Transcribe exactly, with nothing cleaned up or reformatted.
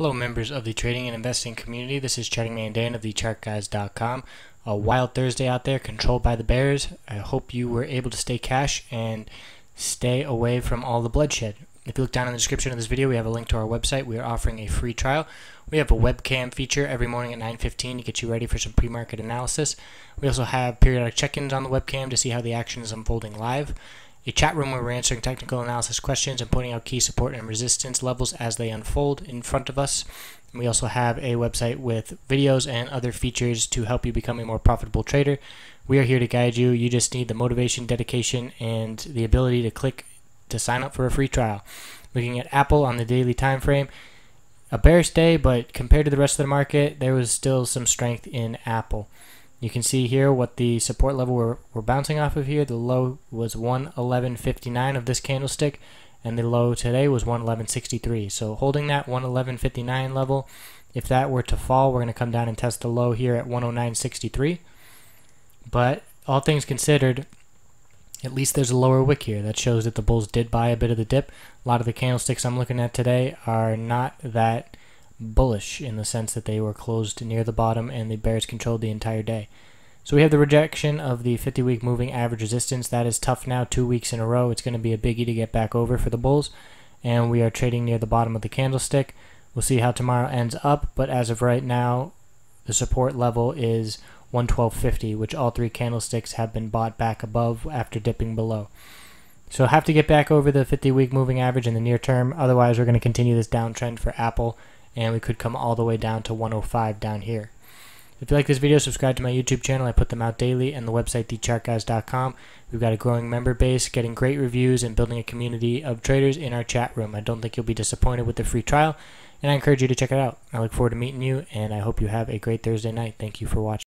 Hello members of the trading and investing community, this is Chartingman Dan of the chart guys dot com. A wild Thursday out there, controlled by the bears. I hope you were able to stay cash and stay away from all the bloodshed. If you look down in the description of this video, we have a link to our website. We are offering a free trial. We have a webcam feature every morning at nine fifteen to get you ready for some pre-market analysis. We also have periodic check-ins on the webcam to see how the action is unfolding live. A chat room where we're answering technical analysis questions and pointing out key support and resistance levels as they unfold in front of us. And we also have a website with videos and other features to help you become a more profitable trader. We are here to guide you. You just need the motivation, dedication, and the ability to click to sign up for a free trial. Looking at Apple on the daily time frame, a bearish day, but compared to the rest of the market, there was still some strength in Apple. You can see here what the support level we're, we're bouncing off of here. The low was one eleven fifty-nine of this candlestick, and the low today was one eleven sixty-three. So holding that one eleven fifty-nine level, if that were to fall, we're going to come down and test the low here at one oh nine sixty-three. But all things considered, at least there's a lower wick here. That shows that the bulls did buy a bit of the dip. A lot of the candlesticks I'm looking at today are not that bullish in the sense that they were closed near the bottom and the bears controlled the entire day. So we have the rejection of the fifty week moving average resistance. That is tough now, two weeks in a row. It's going to be a biggie to get back over for the bulls. And we are trading near the bottom of the candlestick. We'll see how tomorrow ends up, but as of right now, the support level is one twelve fifty, which all three candlesticks have been bought back above after dipping below. So have to get back over the fifty week moving average in the near term. Otherwise, we're going to continue this downtrend for Apple, and we could come all the way down to one oh five down here. If you like this video, subscribe to my YouTube channel. I put them out daily, and the website, the chart guys dot com. We've got a growing member base, getting great reviews, and building a community of traders in our chat room. I don't think you'll be disappointed with the free trial, and I encourage you to check it out. I look forward to meeting you, and I hope you have a great Thursday night. Thank you for watching.